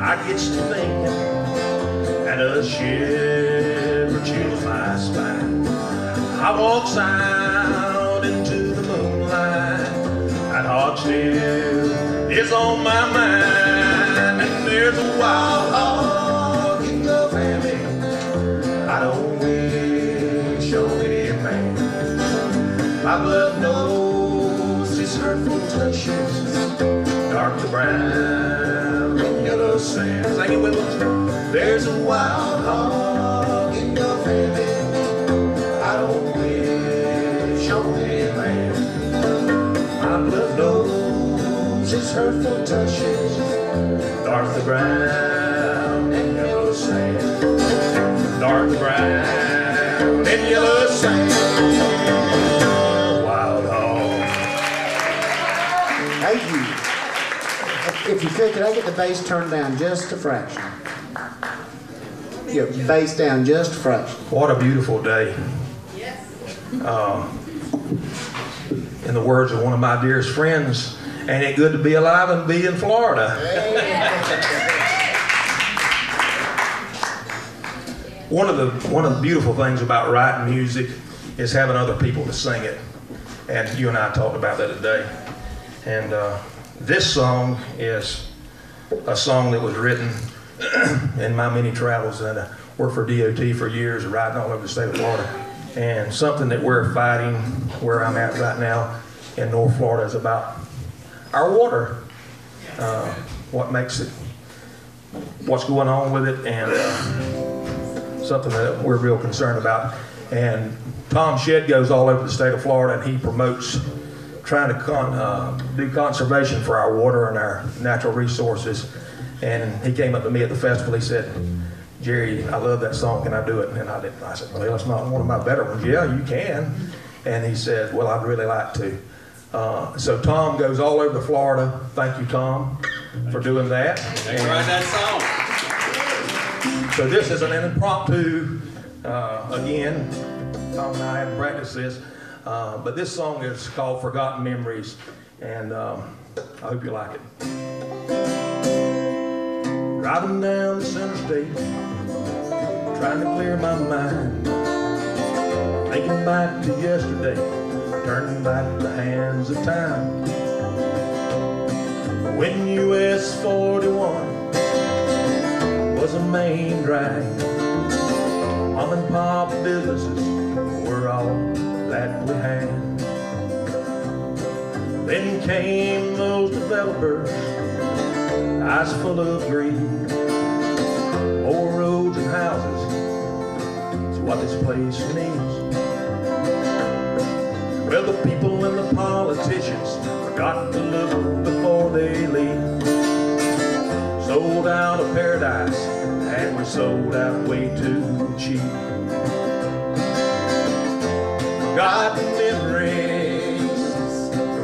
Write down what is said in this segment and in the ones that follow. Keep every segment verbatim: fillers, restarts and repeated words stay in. I gets to thinking, and a shiver chills my spine. I walks out into the moonlight, and Hogshead is on my mind. And there's a wild hog in the family, I don't wish on any man. My blood knows his hurtful touches, darkly brown yellow sand. Sing it with me. There's a wild hog in the family, I don't wish on any man. My blood knows his hurtful touches, darkly brown and yellow sand, darkly brown and yellow sand. Wild hog. Thank you. If you could, could I get the bass turned down just a fraction? Yeah, bass down just a fraction. What a beautiful day. Yes. Um, in the words of one of my dearest friends, ain't it good to be alive and be in Florida? one of the one of the beautiful things about writing music is having other people to sing it. And you and I talked about that today. And uh, this song is a song that was written in my many travels, and I worked for D O T for years, riding all over the state of Florida. And something that we're fighting where I'm at right now in North Florida is about our water. Uh, what makes it, what's going on with it, and uh, something that we're real concerned about. And Tom Shedd goes all over the state of Florida, and he promotes trying to con, uh, do conservation for our water and our natural resources. And he came up to me at the festival. He said, "Jerry, I love that song. Can I do it?" And I didn't. I said, "Well, it's not one of my better ones." "Yeah, you can." And he said, "Well, I'd really like to." Uh, so Tom goes all over Florida. Thank you, Tom, for doing that. Thanks for writing that song. So this is an impromptu, uh, again, Tom and I haven't practiced this. Uh, but this song is called Forgotten Memories, and um, I hope you like it. Driving down the center state, trying to clear my mind, thinking back to yesterday, turning back the hands of time. When U S forty-one was a main drag, mom and pop businesses were all that we had. Then came those developers, eyes full of greed, more roads and houses is what this place needs. Well, the people and the politicians forgot to look before they leave. Sold out of paradise, and we sold out way too cheap. Forgotten memories,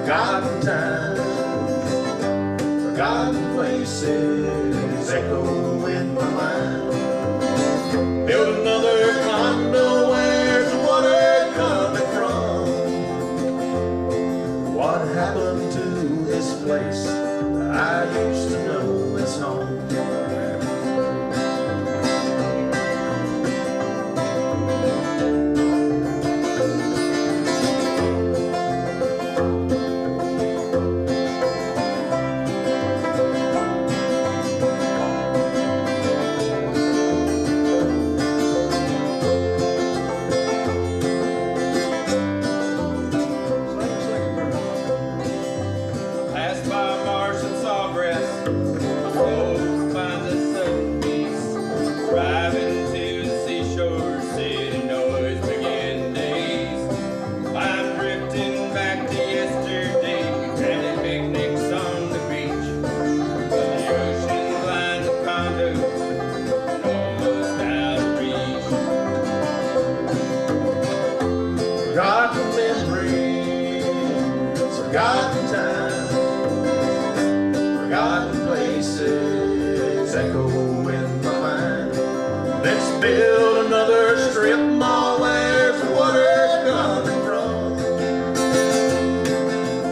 forgotten times, forgotten places echo in my mind. Build another condo, where's the water coming from? What happened to this place I used to know as home?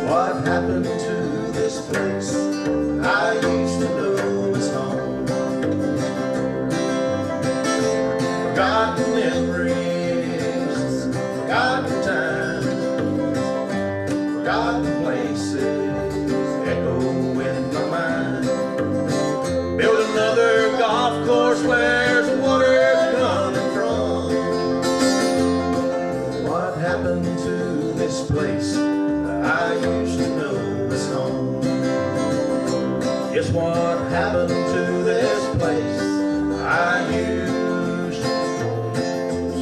What happened to this place I used to know was home? It's what happened to this place I used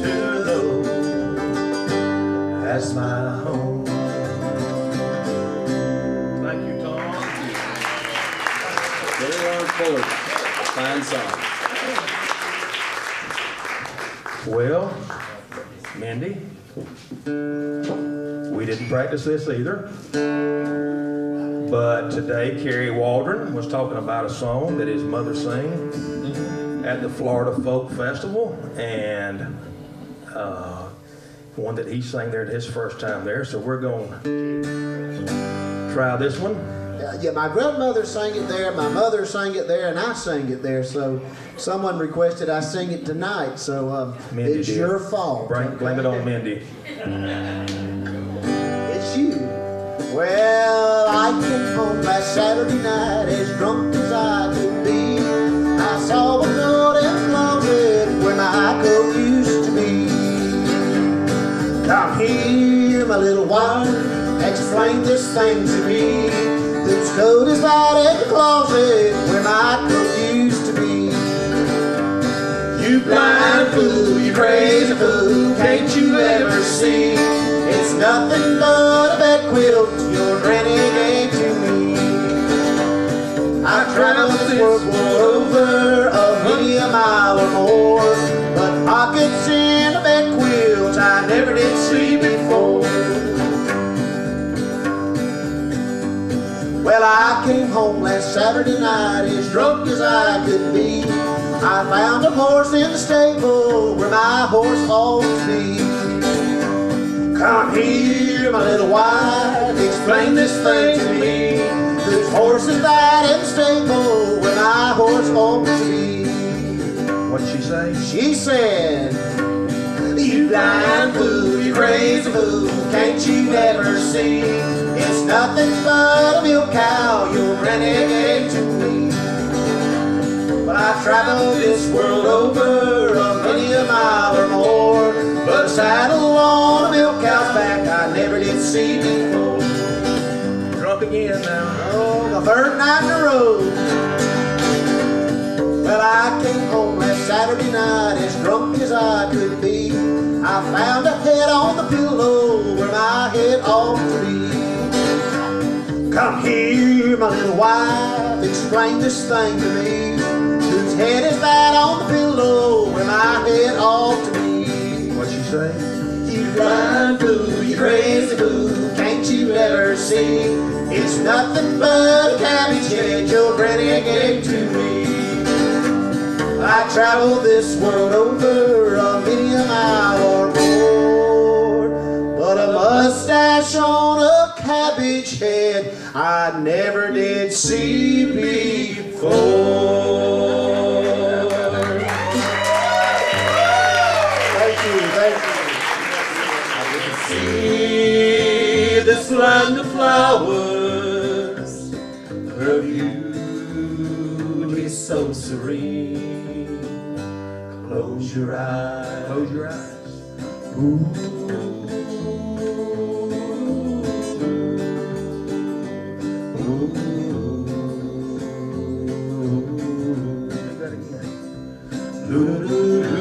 to know as my home. Thank you, Tom. J. Lawrence Fuller, fine song. Well, Mandy, we didn't practice this either. But today, Kerry Waldron was talking about a song that his mother sang at the Florida Folk Festival, and uh, one that he sang there at his first time there. So we're going to try this one. Uh, yeah, my grandmother sang it there, my mother sang it there, and I sang it there. So someone requested I sing it tonight. So um, it's did. your fault. Blame, blame it on Mindy. It's you. Well, I came home last Saturday night as drunk as I could be. I saw a note in the closet where my high coat used to be. Now here, my little wife, explain this thing to me. This coat is out in the closet where my high coat used to be. You blind fool, you crazy fool, can't you ever see? It's nothing but a bed quilt, your granny gave to me. I traveled this world over a many a mile or more, but pockets in a bed quilt I never did see before. Well, I came home last Saturday night as drunk as I could be. I found a horse in the stable where my horse ought to be. Come here, my little wife, explain this thing to me. This horse is that in the stable where my horse ought to be. What'd she say? She said, you blind fool, you crazy fool, can't you ever see? It's nothing but a milk cow, you're renegade to me. But I've traveled this world over a many a mile or more, but saddle on a milk cow's back I never did see before. Drunk again now. Oh, the third night in a row. Well, I came home last Saturday night as drunk as I could be. I found a head on the pillow where my head ought to be. Come here, my little wife, explain this thing to me. Whose head is that on the pillow where my head ought to be? You blind fool, you crazy fool, can't you ever see? It's nothing but a cabbage head your granny gave to me. I traveled this world over a many a mile or more, but a mustache on a cabbage head I never did see before. This land of flowers, her beauty so serene. Close your eyes, close your eyes. Ooh, ooh, do that again. Ooh, ooh, ooh.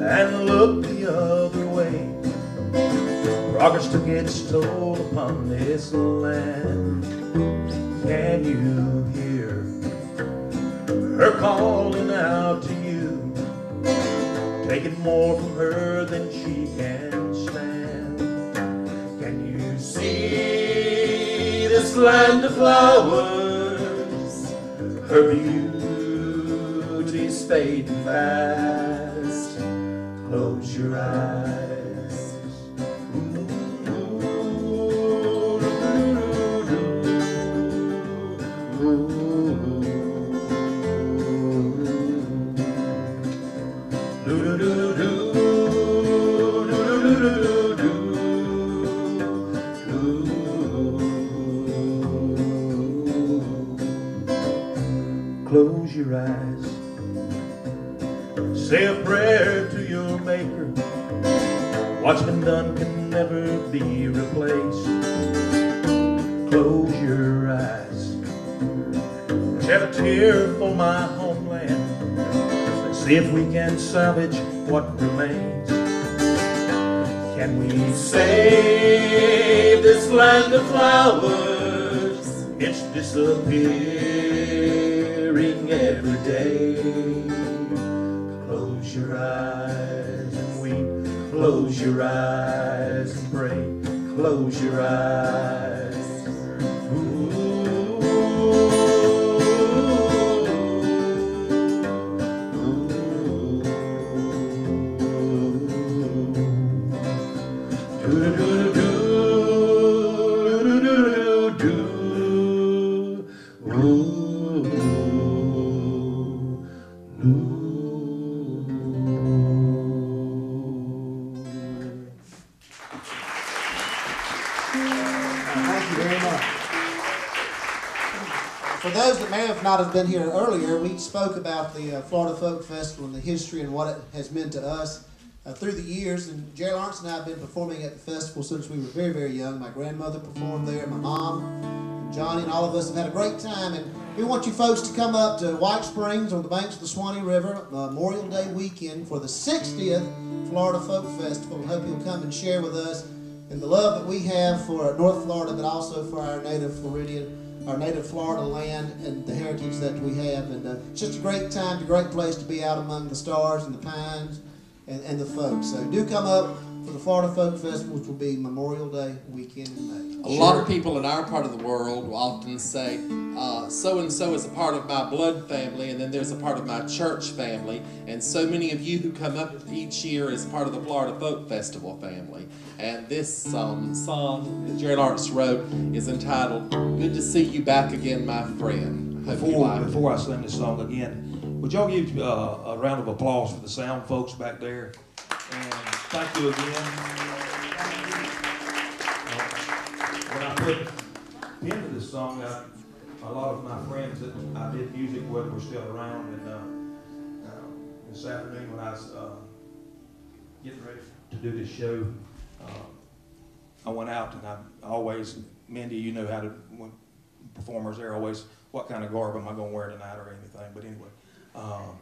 And look the other way. Progress still gets told upon this land. Can you hear her calling out to you, taking more from her than she can stand? Can you see this land of flowers, her beauty's fading fast? Close your eyes. Ooh, ooh, ooh, ooh, ooh, ooh, ooh. Close your eyes. you rise. Say a prayer to your Maker. What's been done can never be replaced. Close your eyes. Shed a tear for my homeland. Let's see if we can salvage what remains. Can we save this land of flowers? It's disappearing every day. Close your eyes and weep. Close your eyes and pray. Close your eyes. Not have been here earlier, we spoke about the uh, Florida Folk Festival and the history and what it has meant to us uh, through the years. And J. Lawrence and I have been performing at the festival since we were very, very young. My grandmother performed there, my mom, and Johnny, and all of us have had a great time. And we want you folks to come up to White Springs on the banks of the Suwannee River uh, Memorial Day weekend for the sixtieth Florida Folk Festival. Hope you'll come and share with us and the love that we have for North Florida, but also for our native Floridian. Our native Florida land and the heritage that we have, and uh, it's just a great time, a great place to be out among the stars and the pines and, and the folks. So do come up for the Florida Folk Festival, which will be Memorial Day weekend in May. A sure. lot of people in our part of the world will often say, uh, so-and-so is a part of my blood family, and then there's a part of my church family, and so many of you who come up each year is part of the Florida Folk Festival family. And this um, song that J. Lawrence wrote is entitled, Good to See You Back Again, My Friend. I hope before, you like before I sing this song again, would y'all give uh, a round of applause for the sound folks back there? And thank you again. When I put into this song, I, a lot of my friends that I did music with were still around. And uh, uh, this afternoon when I was uh, getting ready to do this show, Uh, I went out and I always, Mindy, you know how to, when performers, they're always, what kind of garb am I going to wear tonight or anything? But anyway, um,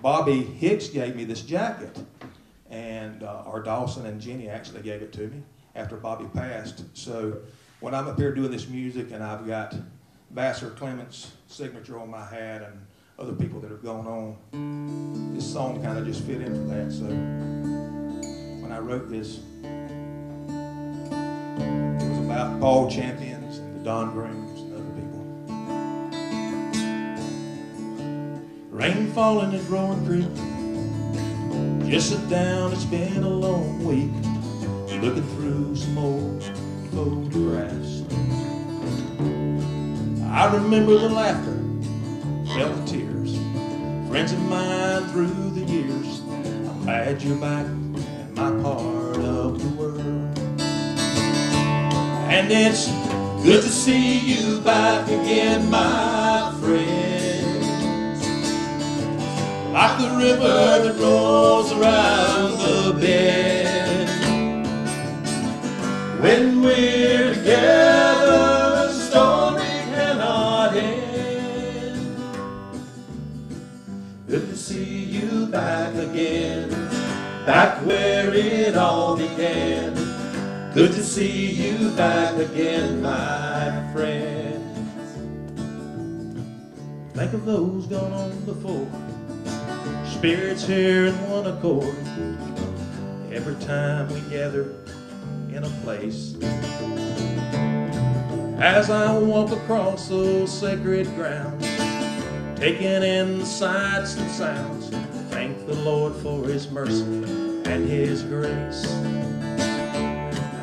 Bobby Hicks gave me this jacket, and uh, our Dawson and Jenny actually gave it to me after Bobby passed. So when I'm up here doing this music and I've got Vassar Clements' signature on my hat and other people that have gone on, this song kind of just fit in for that. So when I wrote this, it was about Paul Champions and the Don Greens and other people. Rain falling and growing creek. Just sit down, it's been a long week. Looking through some old photographs. I remember the laughter, felt the tears. Friends of mine through the years. I'm glad you're back in my part of the world. And it's good to see you back again, my friend. Like the river that rolls around the bend. When we're together, the story cannot end. Good to see you back again, back where it all began. Good to see you back again, my friend. Think of those gone on before. Spirits here in one accord. Every time we gather in a place. As I walk across those sacred grounds, taking in the sights and sounds, thank the Lord for His mercy and His grace.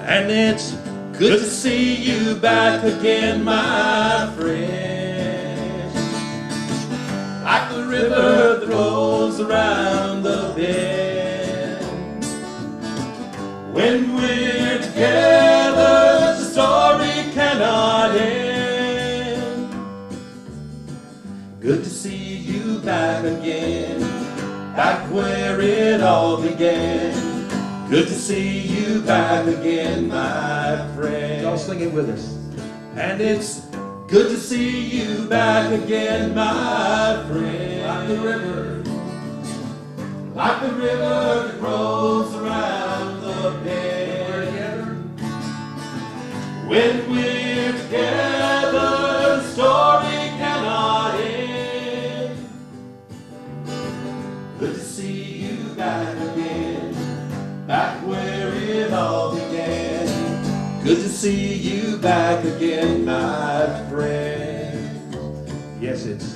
And it's good to see you back again, my friend. Like the river that rolls around the bend. When we're together, the story cannot end. Good to see you time again, back where it all began. Good to see you back again, my friend. Y'all sing it with us. And it's good to see you back again, my friend. Like the river, like the river that rolls around the bend. We're together. When we're together, the story cannot end. Good to see you back again, back where it all began. Good to see you back again, my friend. Yes, it's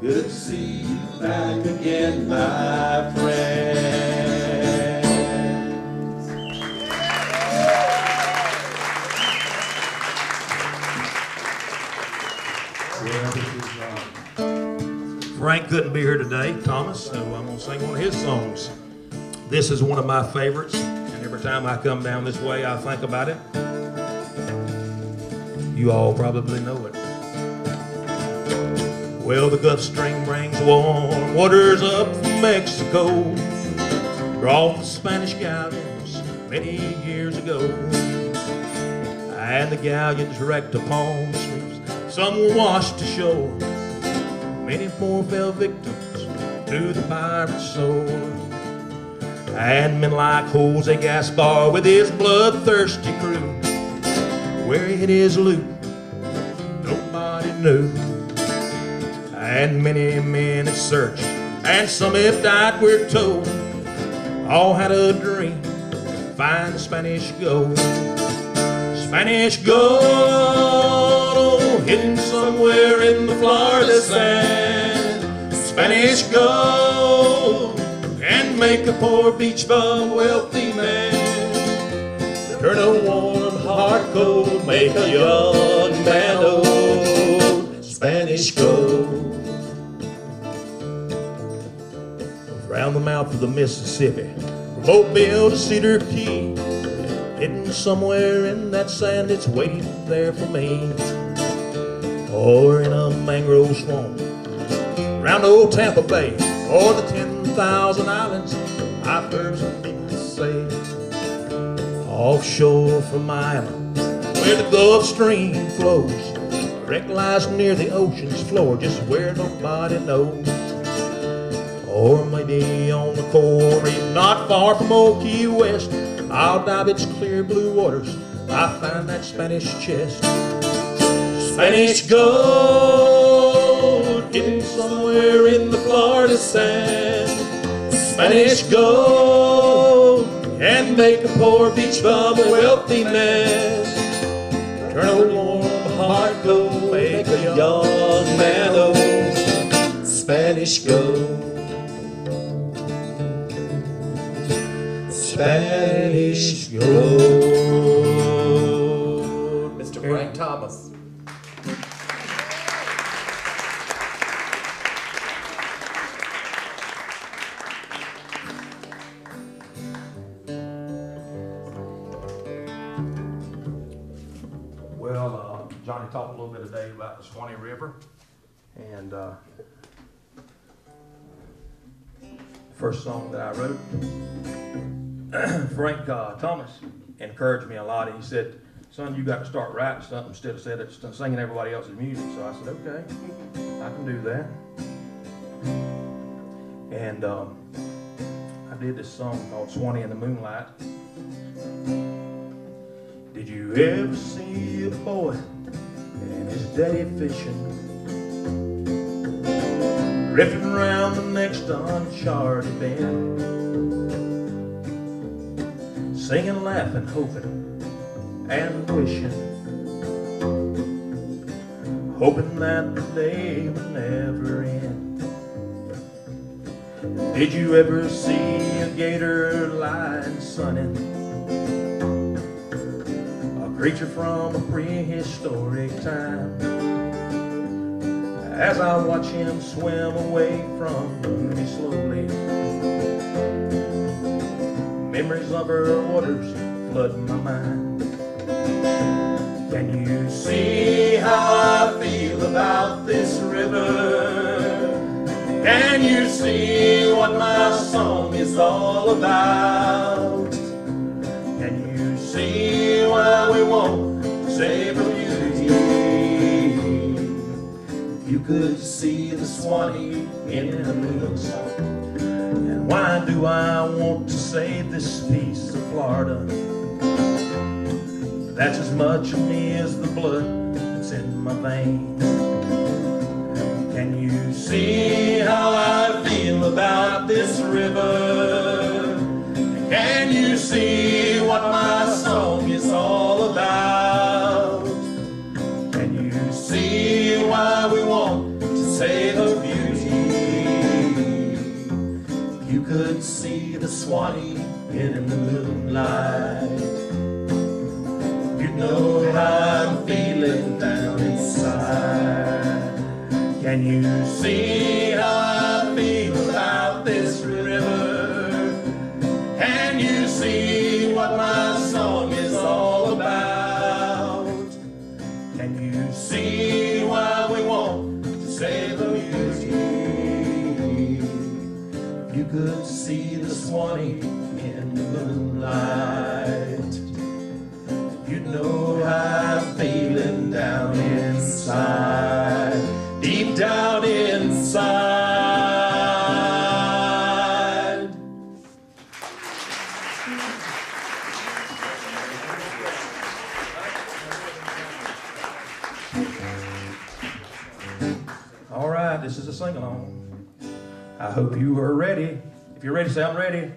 good to see you back again, my friend. Frank couldn't be here today, Thomas, so I'm going to sing one of his songs. This is one of my favorites, and every time I come down this way, I think about it. You all probably know it. Well, the Gulf Stream brings warm waters up from Mexico, brought the Spanish galleons many years ago. And the galleons wrecked upon streams, some were washed to shore. Many more fell victims to the pirate sword. And men like Jose Gaspar with his bloodthirsty crew, where he hid his loot, nobody knew. And many men have searched, and some have died, we're told. All had a dream to find Spanish gold. Spanish gold, hidden somewhere in the Florida sand. Spanish gold, can make a poor beach bum wealthy man. Turn a warm heart cold, make a young man old. Spanish gold. Round the mouth of the Mississippi, from Mobile to Cedar Key, hidden somewhere in that sand, it's waiting there for me. Or in a mangrove swamp, round old Tampa Bay, or the ten thousand islands I first meant to say. Offshore from my island, where the Gulf Stream flows, a wreck lies near the ocean's floor, just where nobody knows. Or maybe on the Corey, not far from old Key West, I'll dive its clear blue waters, I find that Spanish chest. Spanish gold, hidden somewhere in the Florida sand. Spanish gold, can make a poor beach bum a wealthy man. Turn a warm heart gold, make a young man old. Spanish gold. Spanish gold. Mister Frank Thomas. Well, uh, Johnny talked a little bit today about the Suwannee River, and uh, first song that I wrote. Frank uh, Thomas encouraged me a lot. He said, son, you got to start writing something instead of singing everybody else's music. So I said, okay, I can do that. And um, I did this song called Suwannee in the Moonlight. Did you ever see a boy and his daddy fishing, drifting around the next uncharted bend, singing, laughing, hoping, and wishing, hoping that the day would never end? Did you ever see a gator lying sunning, a creature from a prehistoric time, as I watch him swim away from me slowly? Memories of her waters flood my mind. Can you see how I feel about this river? and you see what my song is all about. And you see why we won't save from beauty. If you could see the Suwannee in the mist, and why do I want to save this piece of Florida? That's as much of me as the blood that's in my veins. Can you see how I feel about this river? Can you see what my song is all about? Can you see why we want to save her beauty? If you could see the Suwannee in the moonlight, know how I'm feeling down inside. Can you see how I feel about this river? Can you see what my song is all about? Can you see why we want to save the beauty? If you could see the Suwannee in the moonlight, know how I'm feeling down inside, deep down inside. All right, this is a sing-along. I hope you are ready. If you're ready, say I'm ready.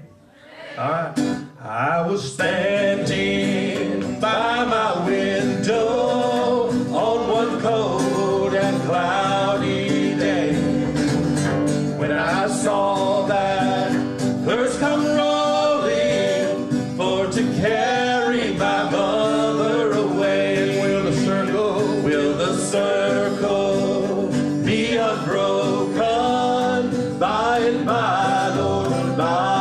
All right. I was standing by my window on one cold and cloudy day when I saw that first come rolling for to carry my mother away. Will the circle, will the circle be unbroken by and by, Lord, and by?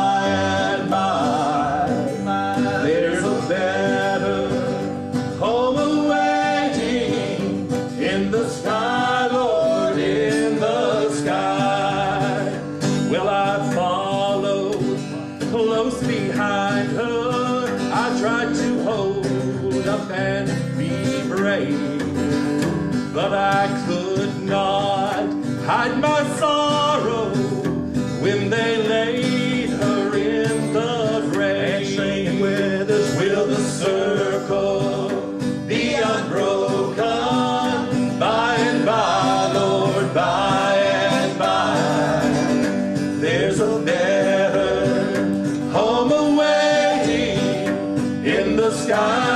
But I could not hide my sorrow when they laid her in the grave. And singing with us, will the circle be unbroken by and by, Lord, by and by? There's a better home awaiting in the sky.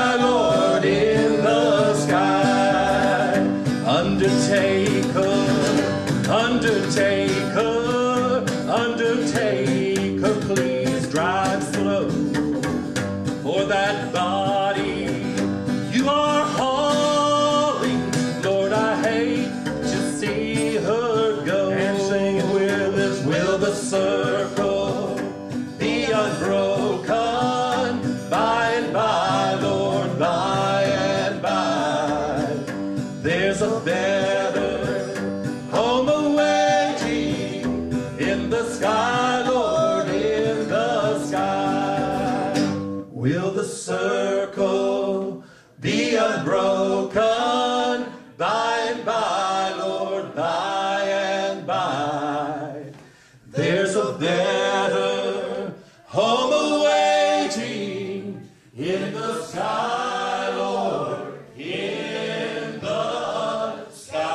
Undertaker, undertaker, undertaker, please drive slow for that body you are hauling. Lord, I hate to see her go. And sing it with us, will the circle be unbroken by and by, Lord, by and by? There's a better sky, Lord, in the sky. Will the circle be unbroken by and by, Lord, by and by? There's a better home awaiting in the sky, Lord, in the sky.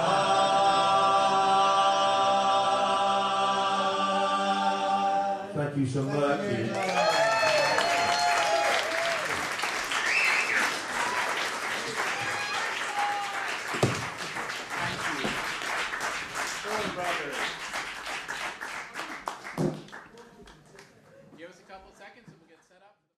Thank you so much. Thank you. Give us a couple seconds and we'll get